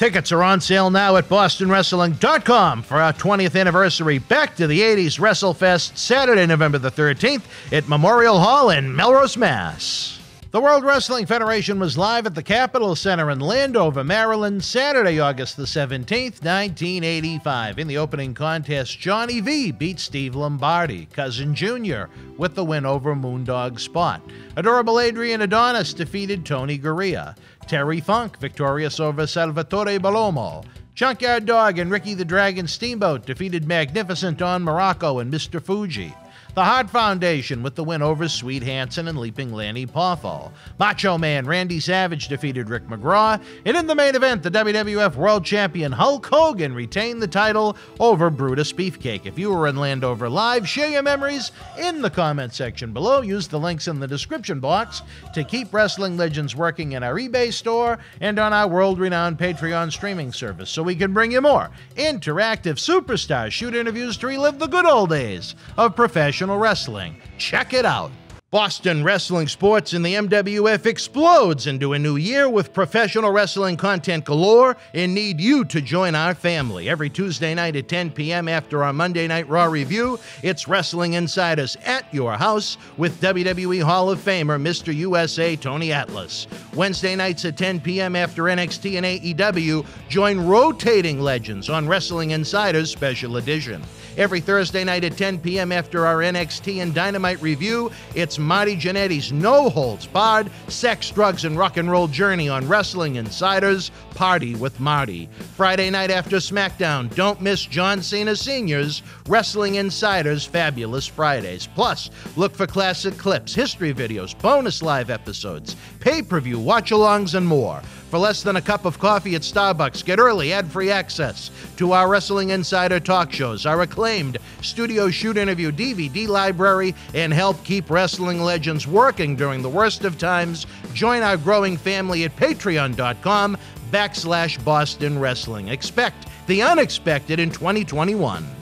Tickets are on sale now at bostonwrestling.com for our 20th anniversary Back to the 80s WrestleFest, Saturday, November the 13th at Memorial Hall in Melrose, Mass. The World Wrestling Federation was live at the Capitol Center in Landover, Maryland, Saturday, August the 17th, 1985. In the opening contest, Johnny V beat Steve Lombardi, Cousin Jr., with the win over Moondog Spot. Adorable Adrian Adonis defeated Tony Garea. Terry Funk victorious over Salvatore Balomo. Junkyard Dog and Ricky the Dragon Steamboat defeated Magnificent Don Morocco and Mr. Fuji. The Hart Foundation with the win over Sweet Hansen and Leaping Lanny Poffo. Macho Man Randy Savage defeated Rick McGraw. And in the main event, the WWF World Champion Hulk Hogan retained the title over Brutus Beefcake. If you were in Landover Live, share your memories in the comment section below. Use the links in the description box to keep Wrestling Legends working in our eBay store and on our world-renowned Patreon streaming service so we can bring you more interactive superstar shoot interviews to relive the good old days of professional wrestling. Check it out. Boston wrestling sports and the MWF explodes into a new year with professional wrestling content galore, and need you to join our family. Every Tuesday night at 10 p.m. after our Monday Night Raw review, it's Wrestling Insiders at your house with WWE Hall of Famer Mr. USA Tony Atlas. Wednesday nights at 10 p.m. after NXT and AEW, join Rotating Legends on Wrestling Insiders Special Edition. Every Thursday night at 10 p.m. after our NXT and Dynamite review, it's Marty Jannetty's no-holds-barred sex, drugs, and rock and roll journey on Wrestling Insiders Party with Marty. Friday night after SmackDown, don't miss John Cena Sr.'s Wrestling Insiders Fabulous Fridays. Plus, look for classic clips, history videos, bonus live episodes, pay-per-view watch-alongs, and more. For less than a cup of coffee at Starbucks, get early ad-free access to our Wrestling Insider talk shows, our acclaimed studio shoot interview DVD library, and help keep Wrestling Legends working during the worst of times. Join our growing family at patreon.com/Boston Wrestling. Expect the unexpected in 2021.